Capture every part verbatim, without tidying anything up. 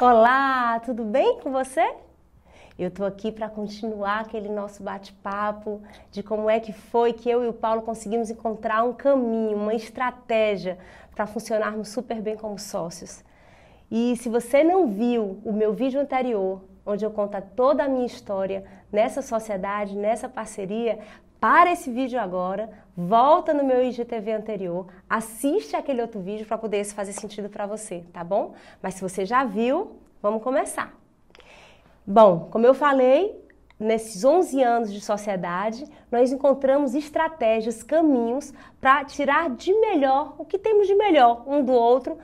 Olá, tudo bem com você? Eu tô aqui para continuar aquele nosso bate-papo de como é que foi que eu e o Paulo conseguimos encontrar um caminho, uma estratégia para funcionarmos super bem como sócios. E se você não viu o meu vídeo anterior, onde eu conto toda a minha história nessa sociedade, nessa parceria, para esse vídeo agora, volta no meu I G T V anterior, assiste aquele outro vídeo para poder fazer sentido para você, tá bom? Mas se você já viu, vamos começar. Bom, como eu falei, nesses onze anos de sociedade, nós encontramos estratégias, caminhos para tirar de melhor o que temos de melhor um do outro,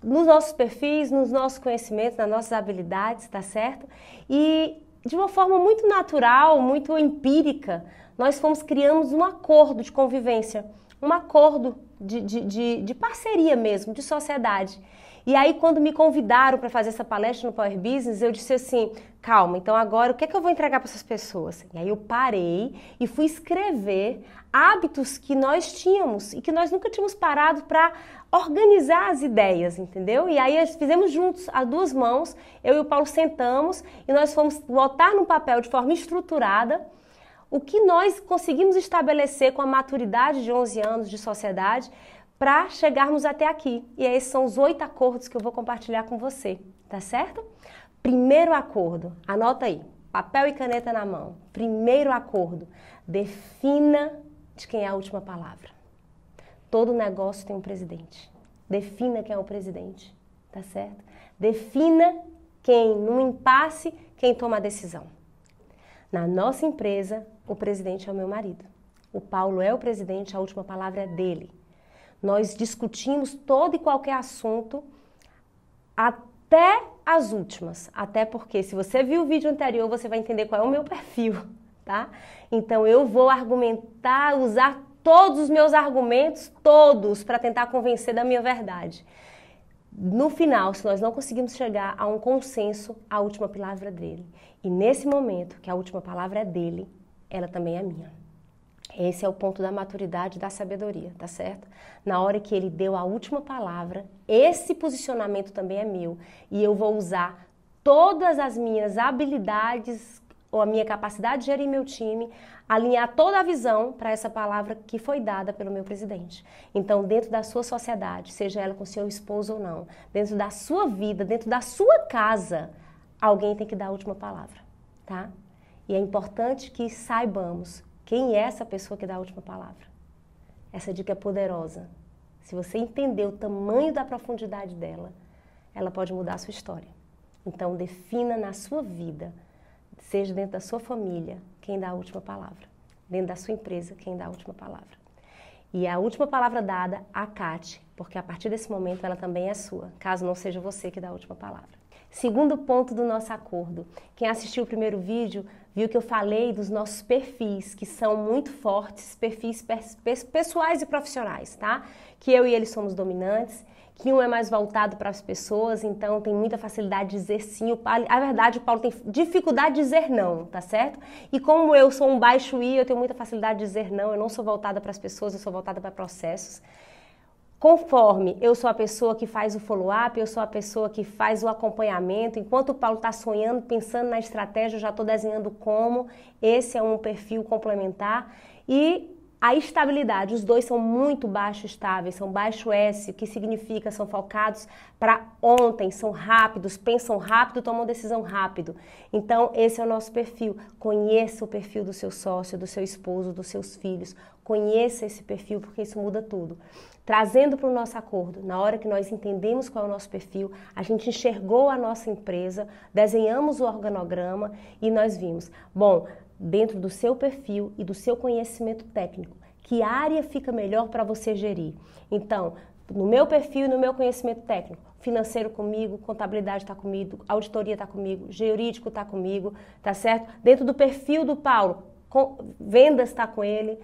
nos nossos perfis, nos nossos conhecimentos, nas nossas habilidades, tá certo? E de uma forma muito natural, muito empírica, nós fomos criamos um acordo de convivência, um acordo de, de, de, de parceria mesmo, de sociedade. E aí, quando me convidaram para fazer essa palestra no Power Business, eu disse assim, calma, então agora o que é que eu vou entregar para essas pessoas? E aí eu parei e fui escrever hábitos que nós tínhamos e que nós nunca tínhamos parado para organizar as ideias, entendeu? E aí fizemos juntos, a duas mãos, eu e o Paulo sentamos e nós fomos botar no papel de forma estruturada o que nós conseguimos estabelecer com a maturidade de onze anos de sociedade para chegarmos até aqui. E esses são os oito acordos que eu vou compartilhar com você, tá certo? Primeiro acordo, anota aí, papel e caneta na mão. Primeiro acordo, defina de quem é a última palavra. Todo negócio tem um presidente. Defina quem é o presidente, tá certo? Defina quem, num impasse, quem toma a decisão. Na nossa empresa, o presidente é o meu marido. O Paulo é o presidente, a última palavra é dele. Nós discutimos todo e qualquer assunto até as últimas. Até porque, se você viu o vídeo anterior, você vai entender qual é o meu perfil, tá? Então, eu vou argumentar, usar todos os meus argumentos, todos, para tentar convencer da minha verdade. No final, se nós não conseguimos chegar a um consenso, a última palavra é dele. E nesse momento, que a última palavra é dele, ela também é minha. Esse é o ponto da maturidade e da sabedoria, tá certo? Na hora que ele deu a última palavra, esse posicionamento também é meu. E eu vou usar todas as minhas habilidades, ou a minha capacidade de gerir meu time, alinhar toda a visão para essa palavra que foi dada pelo meu presidente. Então, dentro da sua sociedade, seja ela com seu esposo ou não, dentro da sua vida, dentro da sua casa, alguém tem que dar a última palavra, tá? E é importante que saibamos quem é essa pessoa que dá a última palavra. Essa dica é poderosa. Se você entender o tamanho da profundidade dela, ela pode mudar a sua história. Então, defina na sua vida, seja dentro da sua família, quem dá a última palavra. Dentro da sua empresa, quem dá a última palavra. E a última palavra dada, acate, porque a partir desse momento ela também é sua, caso não seja você que dá a última palavra. Segundo ponto do nosso acordo. Quem assistiu o primeiro vídeo viu que eu falei dos nossos perfis, que são muito fortes, perfis pessoais e profissionais, tá? Que eu e ele somos dominantes, que um é mais voltado para as pessoas, então tem muita facilidade de dizer sim. A verdade, o Paulo tem dificuldade de dizer não, tá certo? E como eu sou um baixo I, eu tenho muita facilidade de dizer não, eu não sou voltada para as pessoas, eu sou voltada para processos. Conforme eu sou a pessoa que faz o follow-up, eu sou a pessoa que faz o acompanhamento, enquanto o Paulo está sonhando, pensando na estratégia, eu já estou desenhando como, esse é um perfil complementar. E a estabilidade, os dois são muito baixo estáveis, são baixo S, o que significa são focados para ontem, são rápidos, pensam rápido, tomam decisão rápido. Então esse é o nosso perfil, conheça o perfil do seu sócio, do seu esposo, dos seus filhos, conheça esse perfil porque isso muda tudo. Trazendo para o nosso acordo, na hora que nós entendemos qual é o nosso perfil, a gente enxergou a nossa empresa, desenhamos o organograma e nós vimos, bom, dentro do seu perfil e do seu conhecimento técnico, que área fica melhor para você gerir? Então, no meu perfil e no meu conhecimento técnico, financeiro comigo, contabilidade está comigo, auditoria está comigo, jurídico está comigo, tá certo? Dentro do perfil do Paulo, com, vendas está com ele,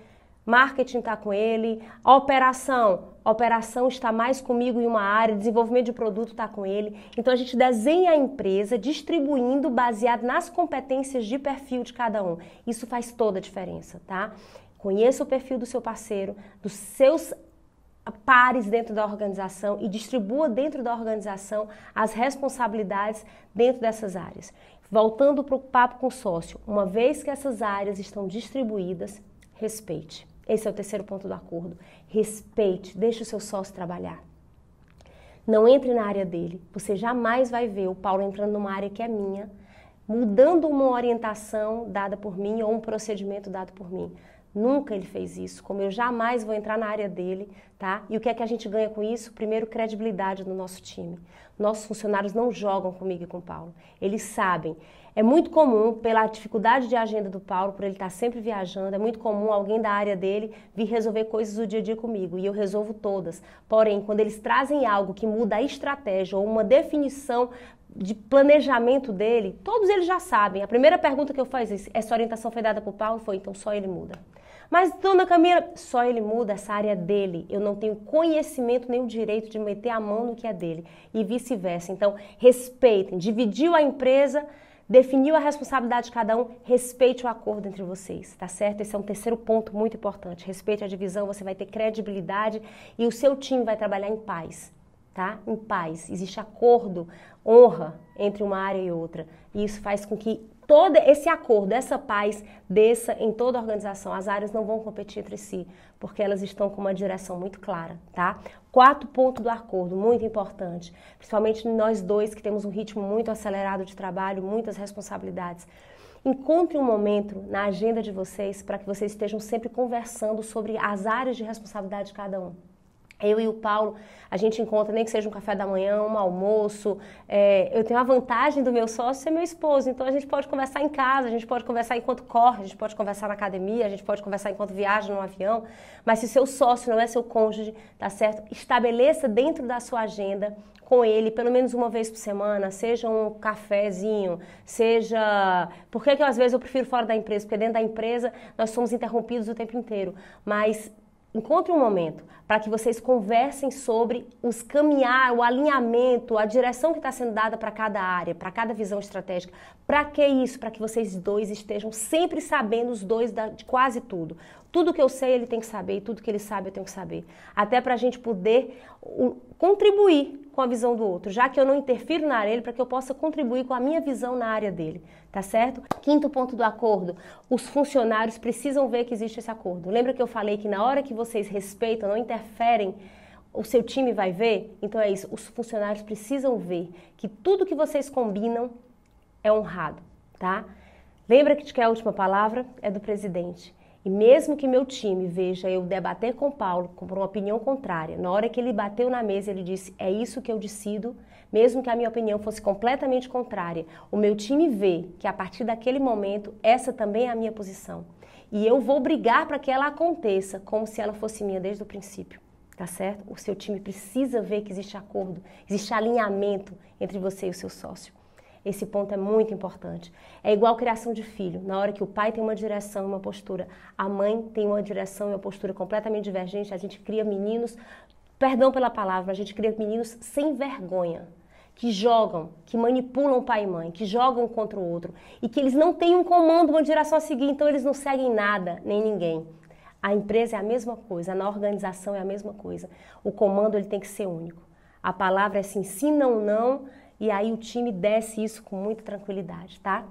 marketing está com ele, a operação, a operação está mais comigo em uma área, desenvolvimento de produto está com ele. Então a gente desenha a empresa distribuindo baseado nas competências de perfil de cada um. Isso faz toda a diferença, tá? Conheça o perfil do seu parceiro, dos seus pares dentro da organização e distribua dentro da organização as responsabilidades dentro dessas áreas. Voltando para o papo com o sócio, uma vez que essas áreas estão distribuídas, respeite. Esse é o terceiro ponto do acordo. Respeite, deixe o seu sócio trabalhar. Não entre na área dele. Você jamais vai ver o Paulo entrando numa área que é minha, mudando uma orientação dada por mim ou um procedimento dado por mim. Nunca ele fez isso, como eu jamais vou entrar na área dele, tá? E o que é que a gente ganha com isso? Primeiro, credibilidade do nosso time. Nossos funcionários não jogam comigo e com o Paulo, eles sabem. É muito comum, pela dificuldade de agenda do Paulo, por ele estar sempre viajando, é muito comum alguém da área dele vir resolver coisas do dia a dia comigo, e eu resolvo todas. Porém, quando eles trazem algo que muda a estratégia ou uma definição de planejamento dele, todos eles já sabem. A primeira pergunta que eu faço é: essa orientação foi dada por Paulo? Foi, então só ele muda. Mas, dona Camila, só ele muda, essa área é dele. Eu não tenho conhecimento nem o direito de meter a mão no que é dele. E vice-versa. Então, respeitem. Dividiu a empresa, definiu a responsabilidade de cada um, respeite o acordo entre vocês, tá certo? Esse é um terceiro ponto muito importante. Respeite a divisão, você vai ter credibilidade e o seu time vai trabalhar em paz. Tá? Em paz, existe acordo, honra entre uma área e outra, e isso faz com que todo esse acordo, essa paz, desça em toda a organização. As áreas não vão competir entre si, porque elas estão com uma direção muito clara, tá? Quarto ponto do acordo, muito importante, principalmente nós dois que temos um ritmo muito acelerado de trabalho, muitas responsabilidades. Encontre um momento na agenda de vocês para que vocês estejam sempre conversando sobre as áreas de responsabilidade de cada um. Eu e o Paulo, a gente encontra, nem que seja um café da manhã, um almoço. É, eu tenho a vantagem do meu sócio ser meu esposo, então a gente pode conversar em casa, a gente pode conversar enquanto corre, a gente pode conversar na academia, a gente pode conversar enquanto viaja no avião. Mas se seu sócio não é seu cônjuge, tá certo? Estabeleça dentro da sua agenda com ele, pelo menos uma vez por semana, seja um cafezinho, seja... Por que que às vezes eu prefiro fora da empresa? Porque dentro da empresa nós somos interrompidos o tempo inteiro, mas... Encontre um momento para que vocês conversem sobre os caminhar, o alinhamento, a direção que está sendo dada para cada área, para cada visão estratégica. Para que isso? Para que vocês dois estejam sempre sabendo, os dois, de quase tudo. Tudo que eu sei ele tem que saber e tudo que ele sabe eu tenho que saber. Até para a gente poder contribuir com a visão do outro, já que eu não interfiro na área dele, para que eu possa contribuir com a minha visão na área dele, tá certo? Quinto ponto do acordo, os funcionários precisam ver que existe esse acordo. Lembra que eu falei que na hora que vocês respeitam, não interferem, o seu time vai ver? Então é isso, os funcionários precisam ver que tudo que vocês combinam é honrado, tá? Lembra que a última palavra é do presidente. E mesmo que meu time veja eu debater com o Paulo com uma opinião contrária, na hora que ele bateu na mesa ele disse, é isso que eu decido, mesmo que a minha opinião fosse completamente contrária, o meu time vê que a partir daquele momento essa também é a minha posição. E eu vou brigar para que ela aconteça, como se ela fosse minha desde o princípio, tá certo? O seu time precisa ver que existe acordo, existe alinhamento entre você e o seu sócio. Esse ponto é muito importante. É igual a criação de filho. Na hora que o pai tem uma direção e uma postura, a mãe tem uma direção e uma postura completamente divergente, a gente cria meninos, perdão pela palavra, a gente cria meninos sem vergonha, que jogam, que manipulam pai e mãe, que jogam contra o outro e que eles não têm um comando, uma direção a seguir, então eles não seguem nada, nem ninguém. A empresa é a mesma coisa, na organização é a mesma coisa. O comando ele tem que ser único. A palavra é assim, sim, não, não... E aí o time desce isso com muita tranquilidade, tá?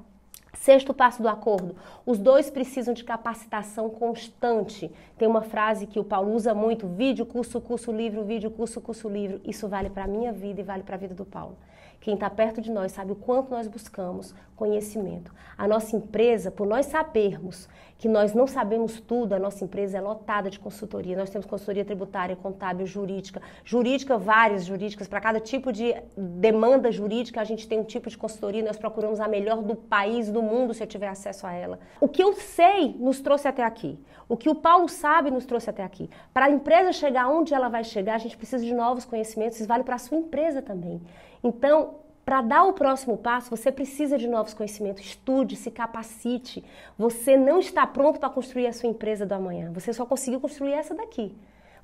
Sexto passo do acordo, os dois precisam de capacitação constante. Tem uma frase que o Paulo usa muito, vídeo, curso, curso, livro, vídeo, curso, curso, livro. Isso vale para a minha vida e vale para a vida do Paulo. Quem está perto de nós sabe o quanto nós buscamos conhecimento. A nossa empresa, por nós sabermos que nós não sabemos tudo, a nossa empresa é lotada de consultoria. Nós temos consultoria tributária, contábil, jurídica, jurídica, várias jurídicas. Para cada tipo de demanda jurídica, a gente tem um tipo de consultoria, nós procuramos a melhor do país, do mundo, se eu tiver acesso a ela. O que eu sei nos trouxe até aqui. O que o Paulo sabe nos trouxe até aqui. Para a empresa chegar onde ela vai chegar, a gente precisa de novos conhecimentos. Isso vale para a sua empresa também. Então, para dar o próximo passo, você precisa de novos conhecimentos. Estude, se capacite. Você não está pronto para construir a sua empresa do amanhã. Você só conseguiu construir essa daqui.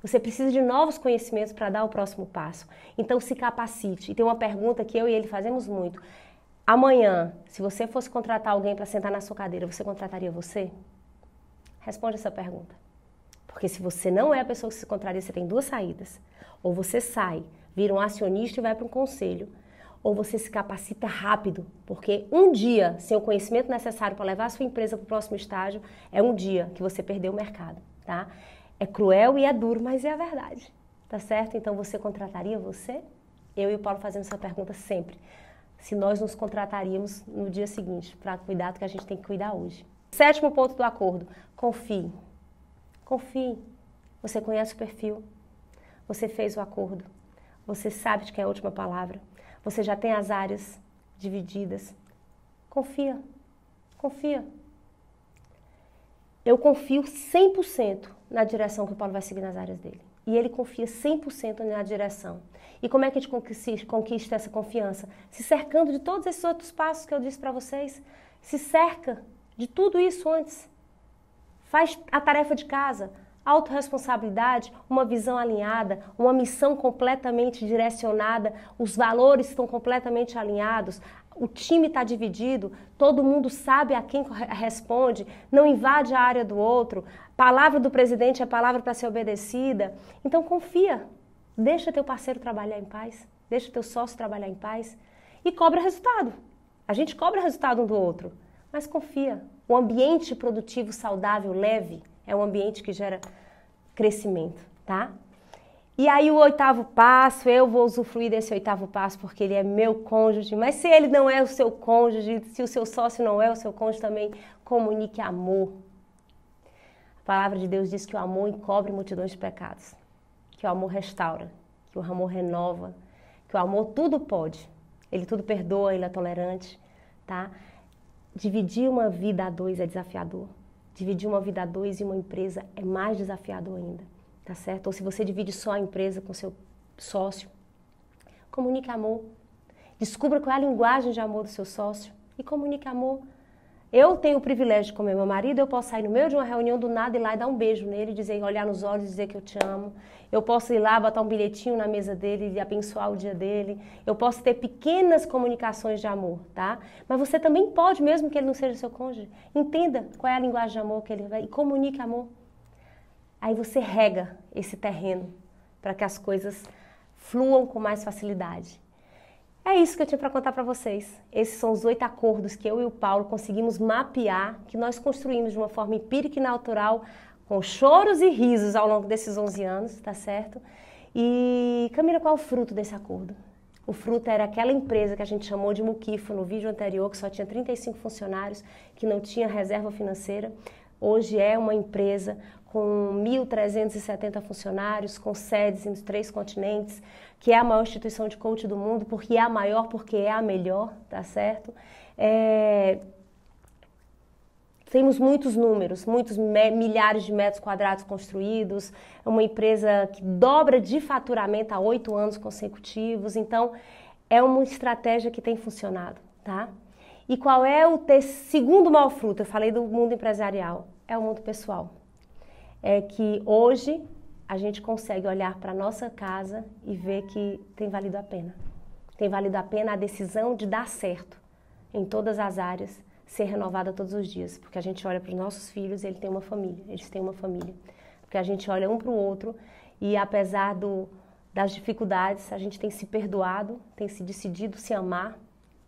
Você precisa de novos conhecimentos para dar o próximo passo. Então, se capacite. E tem uma pergunta que eu e ele fazemos muito. Amanhã, se você fosse contratar alguém para sentar na sua cadeira, você contrataria você? Responde essa pergunta. Porque se você não é a pessoa que se contraria, você tem duas saídas. Ou você sai, vira um acionista e vai para um conselho. Ou você se capacita rápido, porque um dia sem o conhecimento necessário para levar a sua empresa para o próximo estágio, é um dia que você perdeu o mercado, tá? É cruel e é duro, mas é a verdade, tá certo? Então você contrataria você? Eu e o Paulo fazemos essa pergunta sempre. Se nós nos contrataríamos no dia seguinte, para cuidar do que a gente tem que cuidar hoje. Sétimo ponto do acordo, confie. Confie, você conhece o perfil, você fez o acordo, você sabe de quem é a última palavra, você já tem as áreas divididas. Confia, confia. Eu confio cem por cento na direção que o Paulo vai seguir nas áreas dele. E ele confia cem por cento na direção. E como é que a gente conquista essa confiança? Se cercando de todos esses outros passos que eu disse para vocês. Se cerca de tudo isso antes. Faz a tarefa de casa. Autorresponsabilidade, uma visão alinhada, uma missão completamente direcionada, os valores estão completamente alinhados, o time está dividido, todo mundo sabe a quem responde, não invade a área do outro, palavra do presidente é palavra para ser obedecida. Então confia, deixa teu parceiro trabalhar em paz, deixa teu sócio trabalhar em paz e cobra resultado. A gente cobra resultado um do outro, mas confia. Um ambiente produtivo, saudável, leve, é um ambiente que gera crescimento, tá? E aí o oitavo passo, eu vou usufruir desse oitavo passo porque ele é meu cônjuge, mas se ele não é o seu cônjuge, se o seu sócio não é o seu cônjuge também, comunique amor. A palavra de Deus diz que o amor encobre multidões de pecados, que o amor restaura, que o amor renova, que o amor tudo pode, ele tudo perdoa, ele é tolerante, tá? Dividir uma vida a dois é desafiador. Dividir uma vida a dois e uma empresa é mais desafiador ainda, tá certo? Ou se você divide só a empresa com seu sócio, comunique amor. Descubra qual é a linguagem de amor do seu sócio e comunique amor. Eu tenho o privilégio de comer meu marido, eu posso sair no meio de uma reunião do nada e ir lá e dar um beijo nele, dizer, olhar nos olhos e dizer que eu te amo. Eu posso ir lá, botar um bilhetinho na mesa dele e abençoar o dia dele. Eu posso ter pequenas comunicações de amor, tá? Mas você também pode, mesmo que ele não seja seu cônjuge. Entenda qual é a linguagem de amor que ele vai e comunique amor. Aí você rega esse terreno para que as coisas fluam com mais facilidade. É isso que eu tinha para contar para vocês. Esses são os oito acordos que eu e o Paulo conseguimos mapear, que nós construímos de uma forma empírica e natural, com choros e risos ao longo desses onze anos, tá certo? E, Camila, qual é o fruto desse acordo? O fruto era aquela empresa que a gente chamou de Muquifo no vídeo anterior, que só tinha trinta e cinco funcionários, que não tinha reserva financeira. Hoje é uma empresa com mil trezentos e setenta funcionários, com sedes em três continentes, que é a maior instituição de coaching do mundo, porque é a maior, porque é a melhor, tá certo? É... Temos muitos números, muitos milhares de metros quadrados construídos, é uma empresa que dobra de faturamento há oito anos consecutivos, então é uma estratégia que tem funcionado, tá? E qual é o segundo mau fruto? Eu falei do mundo empresarial, é o mundo pessoal. É que hoje a gente consegue olhar para a nossa casa e ver que tem valido a pena. Tem valido a pena a decisão de dar certo em todas as áreas, ser renovada todos os dias. Porque a gente olha para os nossos filhos e ele tem uma família, eles têm uma família. Porque a gente olha um para o outro e apesar do, das dificuldades, a gente tem se perdoado, tem se decidido se amar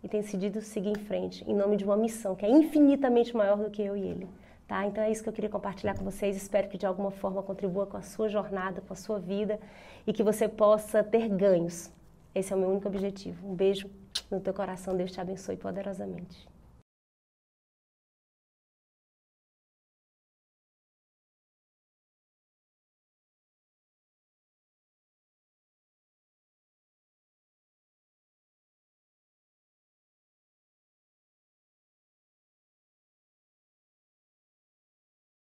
e tem decidido seguir em frente em nome de uma missão que é infinitamente maior do que eu e ele. Tá? Então é isso que eu queria compartilhar com vocês, espero que de alguma forma contribua com a sua jornada, com a sua vida e que você possa ter ganhos. Esse é o meu único objetivo. Um beijo no teu coração, Deus te abençoe poderosamente.